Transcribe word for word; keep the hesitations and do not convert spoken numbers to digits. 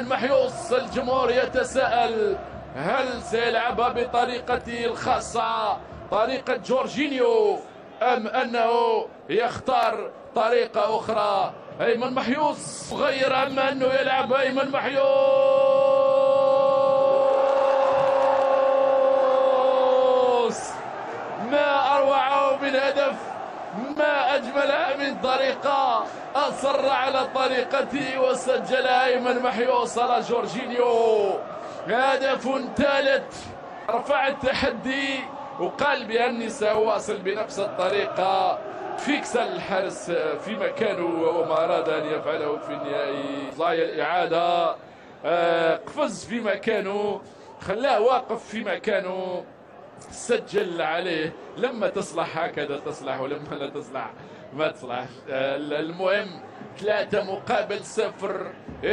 أيمن محيوص. الجمهور يتساءل هل سيلعبها بطريقته الخاصة طريقة جورجينيو أم أنه يختار طريقة أخرى؟ أيمن محيوص غير عن أنه يلعب أيمن محيوص. ما أروعه من هدف، ما أجملها من طريقة، أصر على طريقته وسجل أيمن محيوص على جورجينيو. هدف ثالث رفع التحدي وقال بأني سأواصل بنفس الطريقة. فيكس الحارس في مكانه وما أراد أن يفعله في النهائي. ضايع الإعادة، قفز في مكانه، خلاه واقف في مكانه، سجل عليه. لما تصلح هكذا تصلح ولما لا تصلح ما تصلح. المهم ثلاثة مقابل صفر.